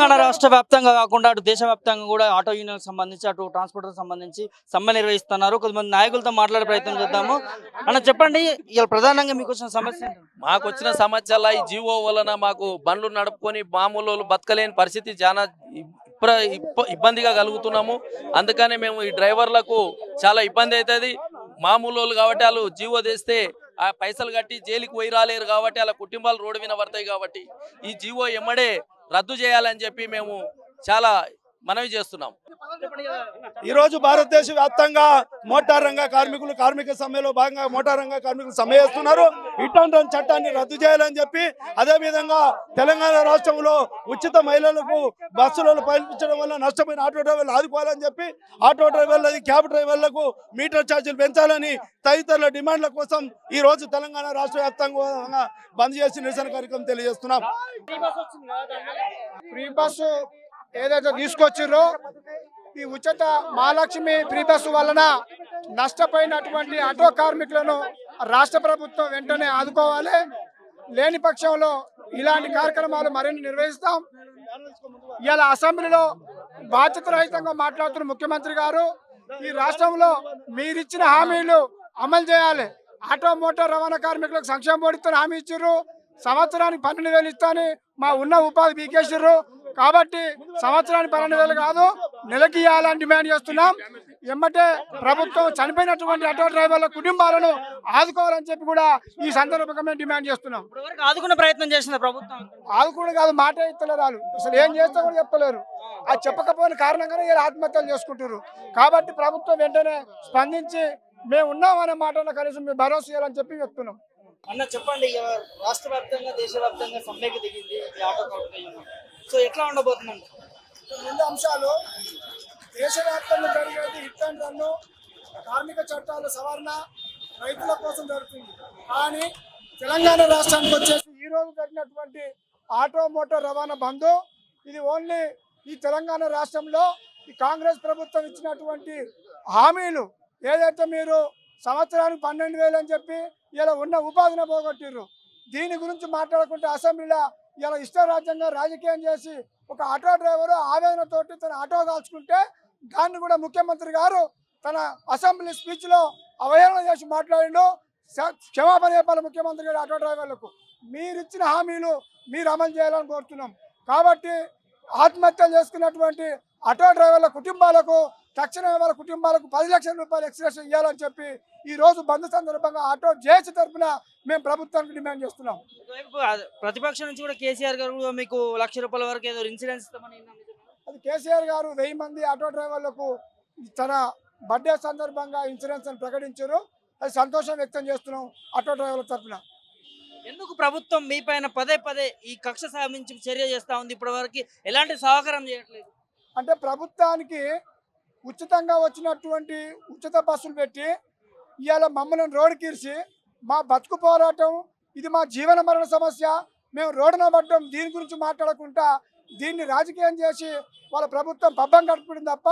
తెలంగాణ రాష్ట్ర వ్యాప్తంగా కాకుండా అటు దేశవ్యాప్తంగా కూడా ఆటో యూనియన్లకు సంబంధించి అటు ట్రాన్స్పోర్టర్లకు సంబంధించి సమ్మె నిర్వహిస్తున్నారు. కొంతమంది నాయకులతో మాట్లాడే ప్రయత్నం చేద్దాము. అన్న చెప్పండి, ఇలా ప్రధానంగా మీకు వచ్చిన సమస్య? మాకు వచ్చిన సమస్యల ఈ జీవో వలన మాకు బండ్లు నడుపుకొని మామూలు బతకలేని పరిస్థితి చాలా ఇబ్బందిగా కలుగుతున్నాము. అందుకనే మేము ఈ డ్రైవర్లకు చాలా ఇబ్బంది అవుతుంది. మామూలు కాబట్టి వాళ్ళు జీవో తెస్తే ఆ పైసలు కట్టి జైలుకి పోయి రాలేరు కాబట్టి అలా కుటుంబాలు రోడ్డు మీద పడతాయి. కాబట్టి ఈ జీవో ఎమ్మడే రద్దు చేయాలని చెప్పి మేము చాలా మనవి చేస్తున్నాం. ఈరోజు భారతదేశ వ్యాప్తంగా మోటార్ రంగ కార్మికులు కార్మిక సమ్మెలో భాగంగా మోటార్ రంగ కార్మికులు సమ్మె చేస్తున్నారు. రిటర్న్ రన్ చట్టాన్ని రద్దు చేయాలని చెప్పి, అదేవిధంగా తెలంగాణ రాష్ట్రంలో ఉచిత మహిళలకు బస్సులలో పంపించడం వల్ల నష్టపోయిన ఆటో డ్రైవర్లు ఆదుకోవాలని చెప్పి, ఆటో డ్రైవర్లది క్యాబ్ డ్రైవర్లకు మీటర్ ఛార్జీలు పెంచాలని తదితరుల డిమాండ్ల కోసం ఈ రోజు తెలంగాణ రాష్ట్ర వ్యాప్తంగా బంద్ చేసి నిరసన కార్యక్రమం తెలియజేస్తున్నాం. ఫ్రీ బస్సు ఏదైతే తీసుకొచ్చిరో ఈ ఉచిత మహాలక్ష్మి ఫ్రీ బస్సు వలన నష్టపోయినటువంటి ఆటో కార్మికులను రాష్ట్ర ప్రభుత్వం వెంటనే ఆదుకోవాలి. లేని పక్షంలో ఇలాంటి కార్యక్రమాలు మరిన్ని నిర్వహిస్తాం. ఇలా అసెంబ్లీలో బాధ్యత రహితంగా మాట్లాడుతున్న ముఖ్యమంత్రి గారు, ఈ రాష్ట్రంలో మీరిచ్చిన హామీలు అమలు చేయాలి. ఆటో మోటార్ రవాణా కార్మికులకు సంక్షేమ బోర్డుతో హామీ ఇచ్చిర్రు. సంవత్సరానికి 12,000 ఇస్తాను మా ఉన్న ఉపాధి పీకేసిర్రు. కాబట్టి సంవత్సరానికి 12,000 కాదు, నెలకి ఇవ్వాలని డిమాండ్ చేస్తున్నాం. ఎమ్మటే ప్రభుత్వం చనిపోయినటువంటి ఆటో డ్రైవర్ల కుటుంబాలను ఆదుకోవాలని చెప్పి కూడా ఈ సందర్భంగా డిమాండ్ చేస్తున్నాం. ఆదుకునే ప్రయత్నం చేసింది ప్రభుత్వం, ఆదుకునే కాదు మాట ఇస్తలేరు. అసలు ఏం చేస్తా కూడా చెప్పలేరు. అది చెప్పకపోయిన కారణంగానే వీళ్ళు ఆత్మహత్యలు చేసుకుంటారు. కాబట్టి ప్రభుత్వం వెంటనే స్పందించి మేము ఉన్నామనే మాటలో కనీసం మేము భరోసా చేయాలని చెప్పి చెప్తున్నాం. అన్న చెప్పండి, రాష్ట్ర వ్యాప్తంగా దేశవ్యాప్తంగా సమ్మెకి దిగింది ఆటో కార్మికులు. సో ఎట్లా ఉండబోతుందండి? రెండు అంశాలు దేశవ్యాప్తంగా జరిగేది హిట్ అండ్ కార్మిక చట్టాల సవరణ రైతుల కోసం జరుగుతుంది. కానీ తెలంగాణ రాష్ట్రానికి వచ్చేసి ఈ రోజు జరిగినటువంటి ఆటో మోటార్ రవాణా బంధు ఇది ఓన్లీ ఈ తెలంగాణ రాష్ట్రంలో ఈ కాంగ్రెస్ ప్రభుత్వం ఇచ్చినటువంటి హామీలు. ఏదైతే మీరు సంవత్సరానికి 12,000 అని చెప్పి ఇలా ఉన్న ఉపాధిని పోగొట్టిర్రు. దీని గురించి మాట్లాడుకుంటే అసెంబ్లీలో ఇలా ఇష్టరాజ్యంగా రాజకీయం చేసి ఒక ఆటో డ్రైవరు ఆవేదనతోటి తన ఆటో కాల్చుకుంటే దాన్ని కూడా ముఖ్యమంత్రి గారు తన అసెంబ్లీ స్పీచ్లో అవహేళన చేసి మాట్లాడిండు. క్షమాపణ చెప్పాలి ముఖ్యమంత్రి గారు ఆటో డ్రైవర్లకు. మీరిచ్చిన హామీలు మీరు అమలు చేయాలని కోరుతున్నాం. కాబట్టి ఆత్మహత్యలు చేసుకున్నటువంటి ఆటో డ్రైవర్ల కుటుంబాలకు తక్షణమే వాళ్ళ కుటుంబాలకు 10 లక్షల రూపాయలు ఎక్స్‌గ్రేషన్ ఇవ్వాలని చెప్పి ఈ రోజు బంద్ సందర్భంగా ఆటో జేఏసీ తరఫున మేము ప్రభుత్వానికి డిమాండ్ చేస్తున్నాం. ప్రతిపక్షం నుంచి కూడా కేసీఆర్ గారు మీకు 1,00,000 రూపాయల వరకు ఏదో ఇన్సూరెన్స్ ఇస్తామని, అది కేసీఆర్ గారు 1000 మంది ఆటో డ్రైవర్లకు తన బర్త్డే సందర్భంగా ఇన్సూరెన్స్ అని ప్రకటించారు. అది సంతోషం వ్యక్తం చేస్తున్నాం ఆటో డ్రైవర్ల తరఫున. ఎందుకు ప్రభుత్వం మీ పైన పదే పదే ఈ కక్ష సాధించి చర్య చేస్తూ ఉంది? ఇప్పటి వరకు ఎలాంటి సహకారం చేయట్లేదు. అంటే ప్రభుత్వానికి ఉచితంగా వచ్చినటువంటి ఉచిత బస్సులు పెట్టి ఇవాళ మమ్మల్ని రోడ్డుకి ఇరిచి మా బతుకు పోరాటం ఇది, మా జీవన మరణ సమస్య, మేము రోడ్డున పడ్డం. దీని గురించి మాట్లాడకుండా దీన్ని రాజకీయం చేసి వాళ్ళ ప్రభుత్వం పబ్బం గడుపుతుంది తప్ప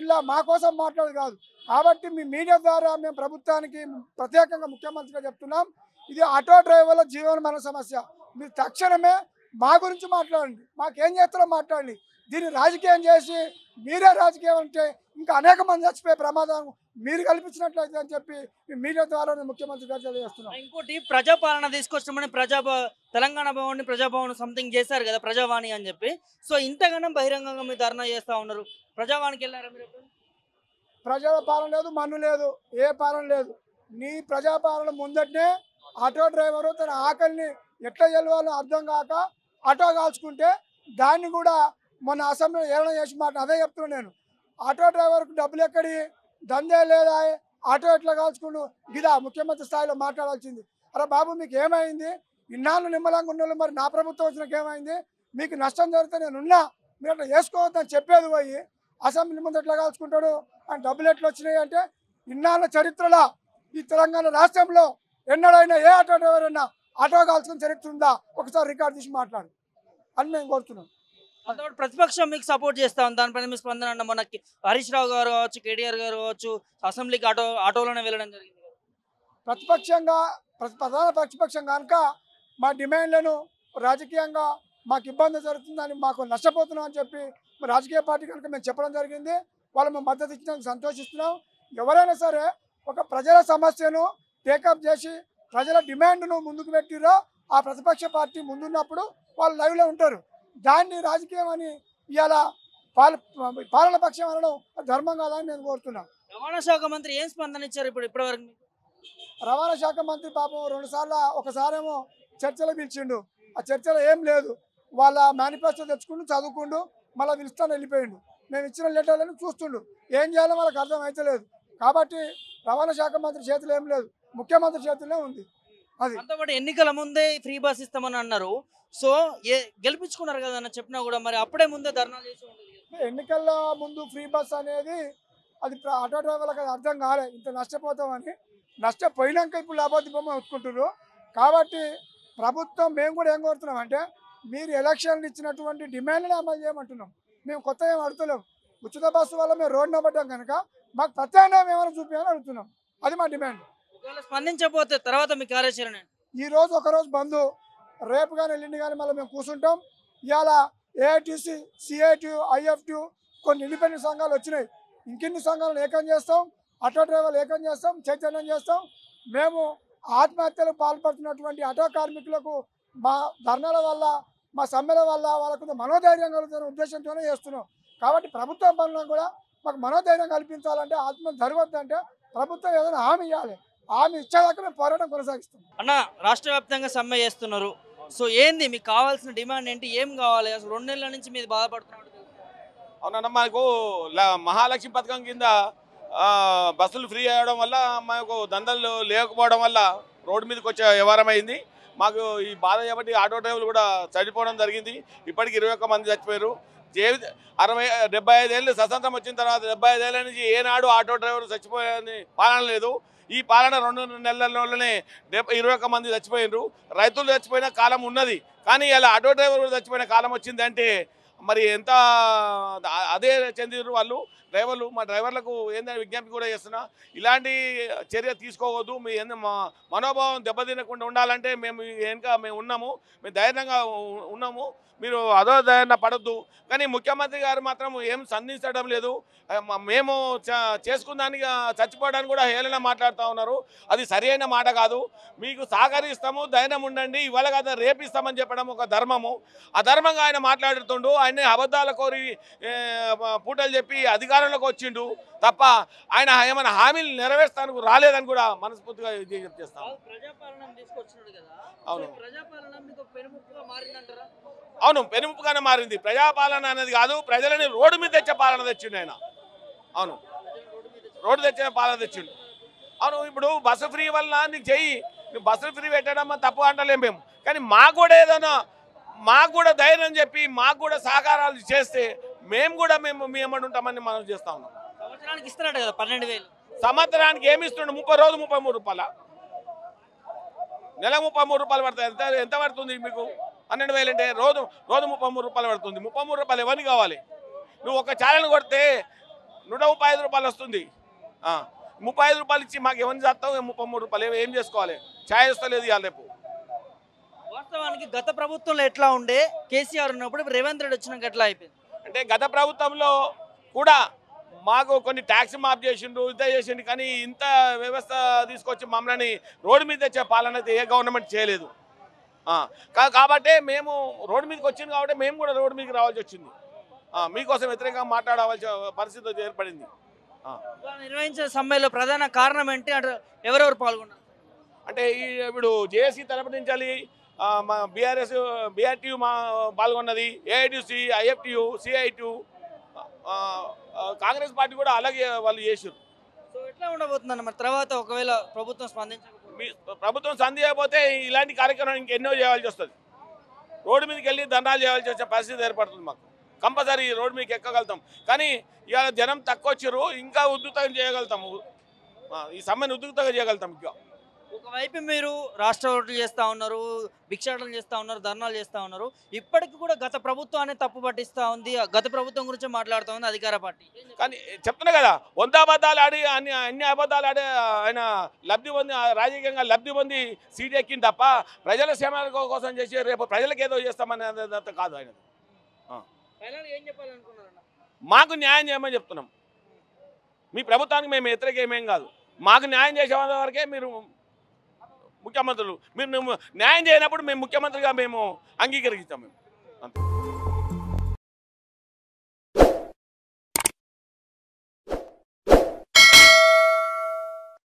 ఇలా మా కోసం మాట్లాడదు కాదు. కాబట్టి మీ మీడియా ద్వారా మేము ప్రభుత్వానికి ప్రత్యేకంగా ముఖ్యమంత్రిగా చెప్తున్నాం, ఇది ఆటో డ్రైవర్ల జీవన మరణ సమస్య. మీరు తక్షణమే మా గురించి మాట్లాడండి, మాకేం చేస్తారో మాట్లాడండి. దీన్ని రాజకీయం చేసి మీరే రాజకీయం అంటే ఇంకా అనేక మంది చచ్చిపోయే ప్రమాదం మీరు కల్పించినట్లయితే అని చెప్పి మీడియా ద్వారా ముఖ్యమంత్రి గారు తెలియజేస్తున్నాం. ఇంకోటి, ప్రజాపాలన తీసుకొచ్చామని తెలంగాణ భవన్ ప్రజాభవన్ సంథింగ్ చేశారు కదా, ప్రజావాణి అని చెప్పి. సో ఇంతగానో బహిరంగంగా మీరు ధర్నా చేస్తూ ఉన్నారు, ప్రజావాణికి వెళ్ళారా మీరు? ప్రజాపాలన లేదు, మన్ను లేదు, ఏ పాలన లేదు. నీ ప్రజాపాలన ముందటనే ఆటో డ్రైవరు తన ఆకలిని ఎట్లా చెలవాలో అర్థం కాక ఆటో కాల్చుకుంటే దాన్ని కూడా మొన్న అసెంబ్లీలో ఏమైనా చేసి మాట అదే చెప్తున్నాను నేను. ఆటో డ్రైవర్కు డబ్బులు ఎక్కడి, దందే లేదా, ఆటో ఎట్లా కాల్చుకుండు గిదా ముఖ్యమంత్రి స్థాయిలో మాట్లాడాల్సింది. అరే బాబు మీకు ఏమైంది? ఇన్నాళ్ళు నిమ్మలంగా ఉన్న వాళ్ళు మరి నా ప్రభుత్వం వచ్చినాక ఏమైంది? మీకు నష్టం జరిగితే నేనున్నా, మీరు అట్లా చేసుకోవద్దని చెప్పేది పోయి అసెంబ్లీ ముందు ఎట్లా కాల్చుకుంటాడు అని డబ్బులు ఎట్లా వచ్చినాయి అంటే, ఇన్నాళ్ళ చరిత్రలో ఈ తెలంగాణ రాష్ట్రంలో ఎన్నడైనా ఏ ఆటో డ్రైవర్ అయినా ఆటో కాల్చుకుని చరిత్ర ఉందా? ఒకసారి రికార్డు తీసి మాట్లాడు అని మేము కోరుతున్నాం. అంతపాటు ప్రతిపక్షం మీకు సపోర్ట్ చేస్తాం, దానిపైన మీ స్పందన అన్న? మనకి హరీష్ రావు గారు కావచ్చు, కేటీఆర్ గారు కావచ్చు, అసెంబ్లీకి ఆటోలోనే వెళ్ళడం జరిగింది. ప్రతిపక్షంగా ప్రధాన ప్రతిపక్షం కనుక మా డిమాండ్లను రాజకీయంగా మాకు ఇబ్బంది జరుగుతుందని మాకు నష్టపోతున్నామని చెప్పి రాజకీయ పార్టీ కనుక మేము చెప్పడం జరిగింది. వాళ్ళు మేము మద్దతు ఇచ్చినందుకు సంతోషిస్తున్నాం. ఎవరైనా సరే ఒక ప్రజల సమస్యను టేకప్ చేసి ప్రజల డిమాండ్ను ముందుకు పెట్టిరో ఆ ప్రతిపక్ష పార్టీ ముందున్నప్పుడు వాళ్ళు లైవ్లో ఉంటారు. దాన్ని రాజకీయం అని ఇలా పాలన పక్షం అనడం ధర్మం కాదని నేను కోరుతున్నాను. రవాణా శాఖ మంత్రి ఏం స్పందన ఇచ్చారు? ఇప్పటివరకు రవాణా శాఖ మంత్రి పాపం 2 సార్లు, ఒకసారేమో చర్చలు పిలిచిండు, ఆ చర్చలో ఏం లేదు. వాళ్ళ మేనిఫెస్టో తెచ్చుకుంటూ చదువుకుంటూ మళ్ళీ పిలుస్తాను వెళ్ళిపోయిండు. మేము ఇచ్చిన లెటర్లను చూస్తుండు, ఏం చేయాలో వాళ్ళకి అర్థం అవుతలేదు. కాబట్టి రవాణా శాఖ మంత్రి చేతులు ఏం లేదు, ముఖ్యమంత్రి చేతులనే ఉంది. అది అంతపాటు ఎన్నికల ముందే ఫ్రీ బస్ ఇస్తామని అన్నారు. సో గెలిపించుకున్నారు కదా చెప్పినా కూడా మరి అప్పుడే ముందే ధర్నాలు చేసి ఎన్నికల ముందు ఫ్రీ బస్ అనేది అది ఆటో డ్రైవర్లకు అర్థం కాలే ఇంత నష్టపోతామని. నష్టపోయినాక ఇప్పుడు లాభోద్యమం ఒప్పుకుంటున్నారు. కాబట్టి ప్రభుత్వం మేము కూడా ఏం కోరుతున్నాం అంటే మీరు ఎలక్షన్లు ఇచ్చినటువంటి డిమాండ్ని అమలు చేయమంటున్నాం. మేము కొత్త ఏం అడుగుతలేం. ఉచిత బస్సు వల్ల మేము రోడ్డు పడ్డాం కనుక మాకు ప్రత్యామ్నాయం ఏమైనా చూపించాలని అడుగుతున్నాం. అది మా డిమాండ్. స్పందించకపోతే తర్వాత మీ కార్యాచరణ ఈరోజు ఒకరోజు బంధు, రేపు కానీ ఎల్లుండి కానీ మళ్ళీ మేము కూర్చుంటాం. ఇవాళ ఏఐటీసీ, సిఐటియు, ఐఎఫ్టియు కొన్ని ఇండిపెండెంట్ సంఘాలు వచ్చినాయి. ఇంకెన్ని సంఘాలను ఏకం చేస్తాం, ఆటో డ్రైవర్లు ఏకం చేస్తాం, చైతన్యం చేస్తాం. మేము ఆత్మహత్యలకు పాల్పడుతున్నటువంటి ఆటో కార్మికులకు మా ధర్నాల వల్ల, మా సమ్మెల వల్ల వాళ్ళకు మనోధైర్యం కలుగుతున్న ఉద్దేశంతోనే చేస్తున్నాం. కాబట్టి ప్రభుత్వం పనులను కూడా మాకు మనోధైర్యం కల్పించాలంటే, ఆత్మ జరగద్దంటే ప్రభుత్వం ఏదైనా హామీ ఇవ్వాలి. హామీ ఇచ్చేదాకా మేము పోరాటం కొనసాగిస్తాం. అన్న, రాష్ట్ర వ్యాప్తంగా సమ్మె చేస్తున్నారు. సో ఏంది మీకు కావాల్సిన డిమాండ్ ఏంటి? ఏం కావాలి? అసలు 2 నెలల నుంచి మీరు బాధపడుతున్నారు. అవునన్నా, మాకు మహాలక్ష్మి పథకం కింద బస్సులు ఫ్రీ అవ్వడం వల్ల, మాకు దందలు లేకపోవడం వల్ల రోడ్డు మీదకి వచ్చే వ్యవహారం అయింది. మాకు ఈ బాధ కాబట్టి ఆటో డ్రైవర్లు కూడా చనిపోవడం జరిగింది. ఇప్పటికి 21 మంది చచ్చిపోయారు. 75 ఏళ్ళు స్వతంత్రం వచ్చిన తర్వాత 75 ఏళ్ళ నుంచి ఏనాడు ఆటో డ్రైవర్లు చచ్చిపోయారని పాలన లేదు. ఈ పాలన 2 నెలల్లోనే 21 మంది చచ్చిపోయినారు. రైతులు చచ్చిపోయిన కాలం ఉన్నది, కానీ ఇలా ఆటో డ్రైవర్ కూడా చచ్చిపోయిన కాలం వచ్చిందంటే మరి ఎంత అదే చెందిరు వాళ్ళు డ్రైవర్లు. మా డ్రైవర్లకు ఏంటంటే విజ్ఞప్తి కూడా చేస్తున్నా, ఇలాంటి చర్య తీసుకోవద్దు. మీ మనోభావం దెబ్బతినకుండా ఉండాలంటే మేము వెనుక మేము ఉన్నాము, మేము ధైర్యంగా ఉన్నాము. మీరు అదో ధైర్యంగా పడద్దు. కానీ ముఖ్యమంత్రి గారు మాత్రం ఏం సంధించడం లేదు. మేము చేసుకున్నానికి చచ్చిపోవడానికి కూడా హేళన మాట్లాడుతూ ఉన్నారు. అది సరి అయిన మాట కాదు. మీకు సహకరిస్తాము, ధైర్యం ఉండండి, ఇవాళ కాదు రేపిస్తామని చెప్పడం ఒక ధర్మము. అధర్మంగా ఆయన మాట్లాడుతుండు. ఆయన అబద్ధాల కోరి పూటలు చెప్పి అధికారంలోకి వచ్చిండు తప్ప ఆయన ఏమైనా హామీలు నెరవేర్చడానికి రాలేదని కూడా మనస్ఫూర్తిగా చెప్తాం. అవును, అవును, పెనుముప్పుగానే మారింది. ప్రజాపాలన అనేది కాదు, ప్రజలని రోడ్డు మీద తెచ్చే పాలన తెచ్చిండు ఆయన. అవును, రోడ్డు తెచ్చే పాలన తెచ్చిండు. అవును, ఇప్పుడు బస్సు ఫ్రీ వల్ల నీకు బస్సు ఫ్రీ పెట్టడం తప్పు అంటలేము మేము. కానీ మాకు కూడా ఏదైనా మాకు కూడా ధైర్యం చెప్పి మాకు కూడా సహకారాలు చేస్తే మేము కూడా మేము ఉంటామని మనం చేస్తా ఉన్నాం. సంవత్సరానికి ఇస్తున్నాడు కదా 12,000. సంవత్సరానికి ఏమి ఇస్తుండే? 30 రోజులు 33 రూపాయలు, నెల 33 రూపాయలు పడుతుంది. ఎంత పడుతుంది మీకు? 12,000 అంటే రోజు 33 రూపాయలు పడుతుంది. 33 రూపాయలు ఎవరికి కావాలి? నువ్వు ఒక ఛానల్ కొడితే 135 రూపాయలు వస్తుంది. 35 రూపాయలు ఇచ్చి మాకు ఎవరిని చేస్తావు? 33 రూపాయలు ఏం చేసుకోవాలి? ఛాయ్ వస్తలేదు ఇవాళ రేపు. వాస్తవానికి గత ప్రభుత్వంలో ఎట్లా ఉండే కేసీఆర్ ఉన్నప్పుడు, రేవంత్ రెడ్డి వచ్చినాక ఎట్లా అయిపోయింది అంటే, గత ప్రభుత్వంలో కూడా మాకు కొన్ని ట్యాక్స్ మాఫ్ చేసిండు, ఇంత చేసిండు. కానీ ఇంత వ్యవస్థ తీసుకొచ్చి మమ్మల్ని రోడ్డు మీద తెచ్చే పాలన అయితే ఏ గవర్నమెంట్ చేయలేదు. కాబట్టి మేము రోడ్డు మీదకి వచ్చింది కాబట్టి మేము కూడా రోడ్డు మీదకి రావాల్సి వచ్చింది. మీకోసం వ్యతిరేకంగా మాట్లాడవలసిన పరిస్థితి ఏర్పడింది. నిర్వహించిన సమ్మెలో ప్రధాన కారణం ఏంటి? ఎవరెవరు పాల్గొన్నారు అంటే, ఇప్పుడు జేఏసీ తరపు నుంచి మా బీఆర్టీయు పాల్గొన్నది, AITC, IFTU, CITU, Congress party కూడా అలాగే వాళ్ళు చేశారు. సో ఎట్లా ఉండబోతుందన్న మరి తర్వాత ఒకవేళ ప్రభుత్వం స్పందించకపోతే ఇలాంటి కార్యక్రమం ఇంకెన్నో చేయాల్సి వస్తుంది. రోడ్డు మీదకి వెళ్ళి దండాలు చేయాల్సి వచ్చే పరిస్థితి ఏర్పడుతుంది. మాకు కంపల్సరీ రోడ్డు మీదకి ఎక్కగలుగుతాం. కానీ ఇవాళ జనం తక్కువ వచ్చారు, ఇంకా ఉధృతంగా చేయగలుగుతాము. ఈ సమ్మెను ఉధృతంగా చేయగలుగుతాం. ఇంకా ఒకవైపు మీరు రాష్ట్రవర్తు చేస్తా ఉన్నారు, విక్షాటన చేస్తా ఉన్నారు, ధర్నాలు చేస్తా ఉన్నారు. ఇప్పటికి కూడా గత ప్రభుత్వాన్ని తప్పు పట్టిస్తా ఉంది, గత ప్రభుత్వం గురించి మాట్లాడుతూ ఉంది అధికార పార్టీ. కానీ చెప్తున్నా కదా, వంద అబద్ధాలు ఆడి అన్ని అబద్ధాలు ఆడే ఆయన లబ్ధి పొంది, రాజకీయంగా లబ్ధి పొంది సీట్ ఎక్కింది తప్ప ప్రజల సేవల కోసం చేసి రేపు ప్రజలకు ఏదో చేస్తామనే కాదు ఆయన. ఏం చెప్పాలనుకున్నారన్న? మాకు న్యాయం చేయమని చెప్తున్నాం. మీ ప్రభుత్వానికి మేము వ్యతిరేకమేం కాదు, మాకు న్యాయం చేసే వరకే మీరు ముఖ్యమంత్రులు. మీరు న్యాయం చేయనప్పుడు మేము ముఖ్యమంత్రిగా మేము అంగీకరిస్తాం మేము, అంతే.